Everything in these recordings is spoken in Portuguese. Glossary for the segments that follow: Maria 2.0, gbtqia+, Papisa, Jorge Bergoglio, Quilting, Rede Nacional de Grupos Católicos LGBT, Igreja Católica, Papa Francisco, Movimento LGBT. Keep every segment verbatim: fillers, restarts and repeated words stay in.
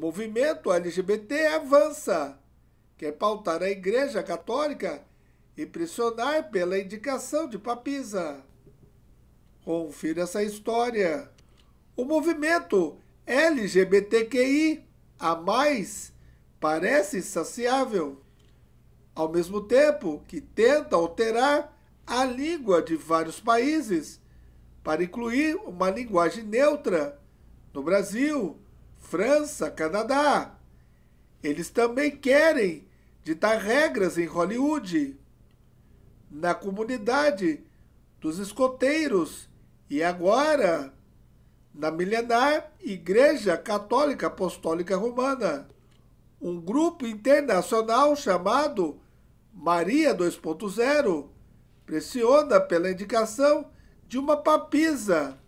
movimento L G B T avança, quer pautar a Igreja Católica e pressionar pela indicação de papisa. Confira essa história. O movimento L G B T Q I a mais parece insaciável, ao mesmo tempo que tenta alterar a língua de vários países para incluir uma linguagem neutra no Brasil, França, Canadá. Eles também querem ditar regras em Hollywood, na comunidade dos escoteiros e agora na milenar Igreja Católica Apostólica Romana. Um grupo internacional chamado Maria dois ponto zero pressiona pela indicação de uma papisa,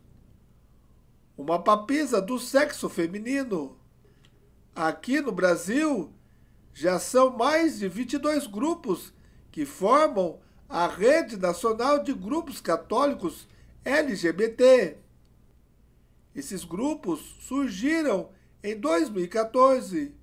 uma papisa do sexo feminino. Aqui no Brasil, já são mais de vinte e dois grupos que formam a Rede Nacional de Grupos Católicos L G B T. Esses grupos surgiram em dois mil e quatorze,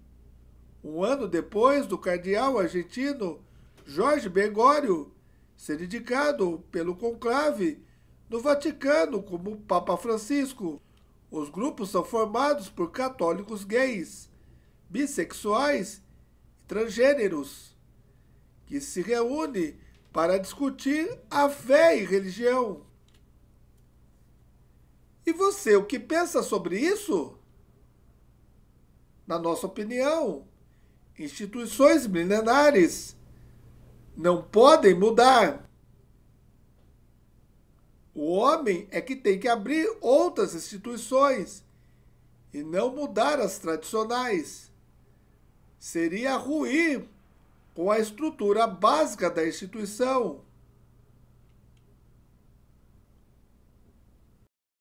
um ano depois do cardeal argentino Jorge Bergoglio ser indicado pelo conclave no Vaticano como Papa Francisco. Os grupos são formados por católicos gays, bissexuais e transgêneros, que se reúnem para discutir a fé e religião. E você, o que pensa sobre isso? Na nossa opinião, instituições milenares não podem mudar. O homem é que tem que abrir outras instituições e não mudar as tradicionais. Seria ruim com a estrutura básica da instituição.